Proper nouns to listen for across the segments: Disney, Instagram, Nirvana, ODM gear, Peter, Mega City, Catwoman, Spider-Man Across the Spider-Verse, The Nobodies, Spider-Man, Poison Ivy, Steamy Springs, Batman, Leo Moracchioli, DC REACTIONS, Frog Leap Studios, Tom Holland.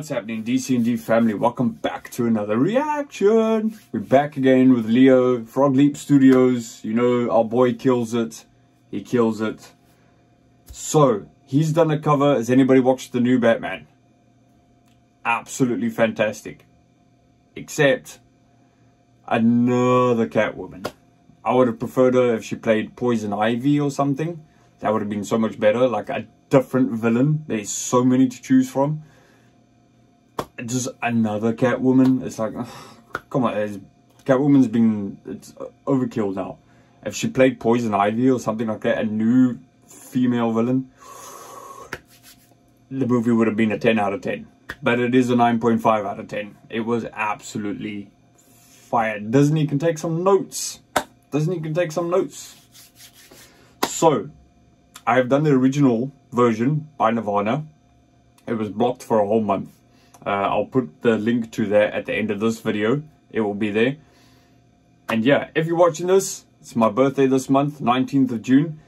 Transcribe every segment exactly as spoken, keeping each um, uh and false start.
What's happening, D C and D family? Welcome back to another reaction. We're back again with Leo, Frog Leap Studios. You know, our boy kills it. He kills it. So, he's done a cover. Has anybody watched the new Batman? Absolutely fantastic. Except, another Catwoman. I would have preferred her if she played Poison Ivy or something. That would have been so much better. Like a different villain. There's so many to choose from. Just another Catwoman. It's like, oh, come on. It's, Catwoman's been it's overkill now. If she played Poison Ivy or something like that, a new female villain, the movie would have been a ten out of ten. But it is a nine point five out of ten. It was absolutely fire. Disney can take some notes. Disney can take some notes. So, I have done the original version by Nirvana. It was blocked for a whole month. Uh, I'll put the link to that at the end of this video. It will be there. And yeah, if you're watching this, it's my birthday this month, nineteenth of June.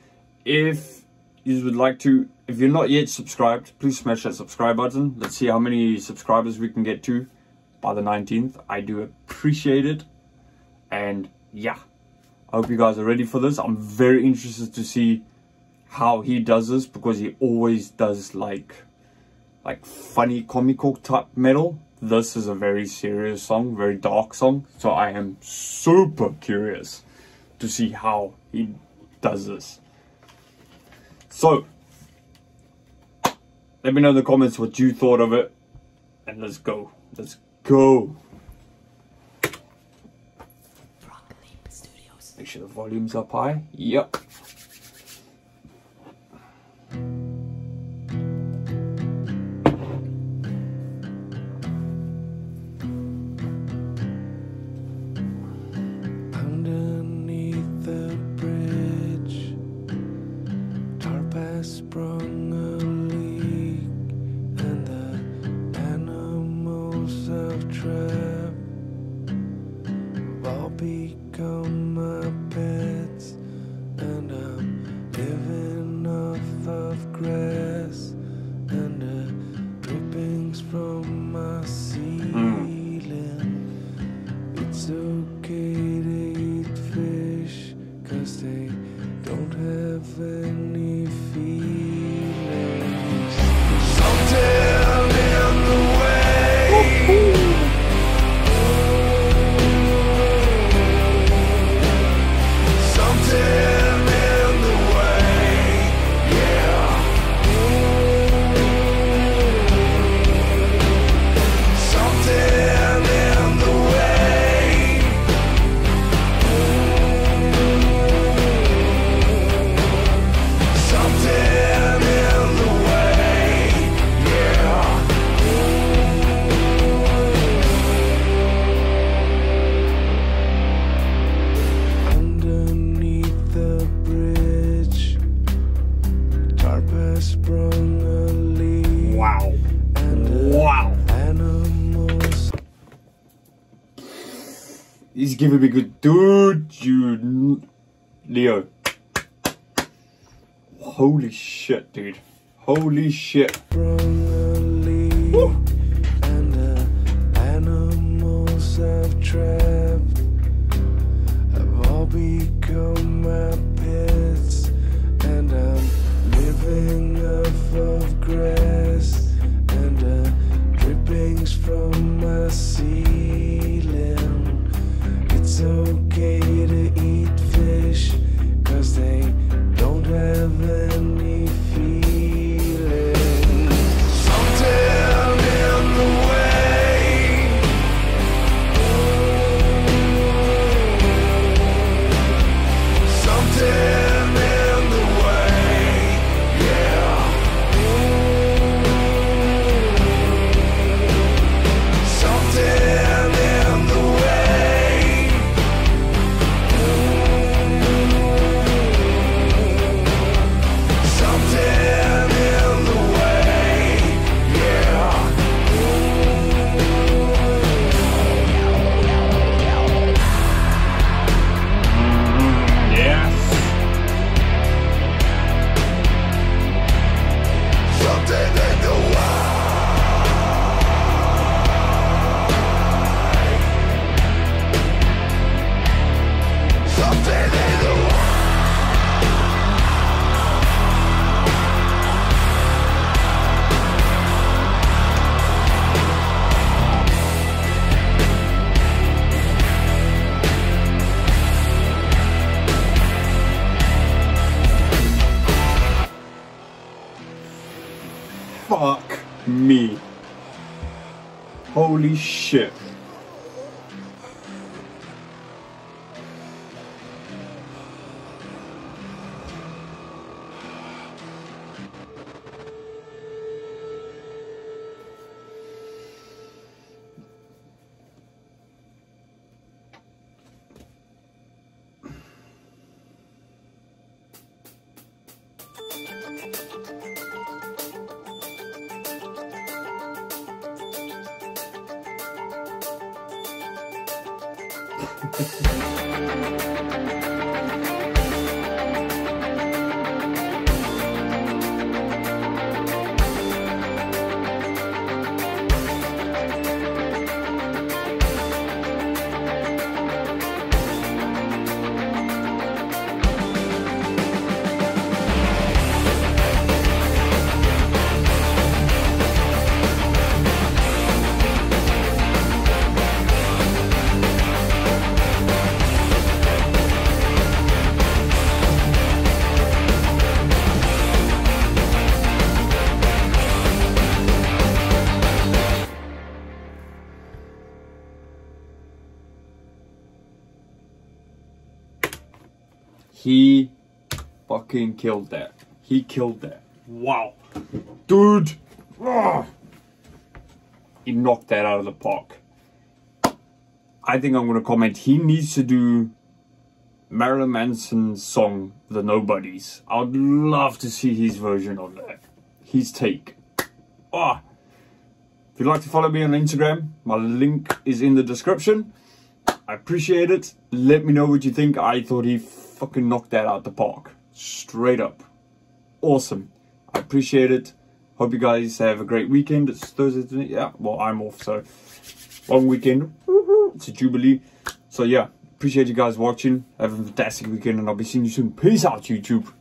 If you would like to, if you're not yet subscribed, please smash that subscribe button. Let's see how many subscribers we can get to by the nineteenth. I do appreciate it. And yeah, I hope you guys are ready for this. I'm very interested to see how he does this, because he always does like... like funny comical type metal. This is a very serious song, very dark song. So I am super curious to see how he does this. So let me know in the comments what you thought of it. And let's go. Let's go. Frog Leap Studios. Make sure the volume's up high. Yep. He's giving me good, dude, you, Leo. Holy shit, dude. Holy shit. Woo. And the animals I've trapped have all become my pets, and I'm living off of grass and the drippings from my ceiling. It's okay to eat fish, cause they don't have any feelings. Fuck me. Holy shit. He fucking killed that. He killed that. Wow. Dude. Ugh. He knocked that out of the park. I think I'm going to comment. He needs to do Marilyn Manson's song, The Nobodies. I'd love to see his version of that. His take. Oh. If you'd like to follow me on Instagram, my link is in the description. I appreciate it. Let me know what you think. I thought he fucking knocked that out the park, straight up. Awesome. I appreciate it. Hope you guys have a great weekend. It's Thursday tonight. Yeah, well, I'm off, so long weekend. It's a jubilee. So yeah, appreciate you guys watching. Have a fantastic weekend, and I'll be seeing you soon. Peace out, YouTube.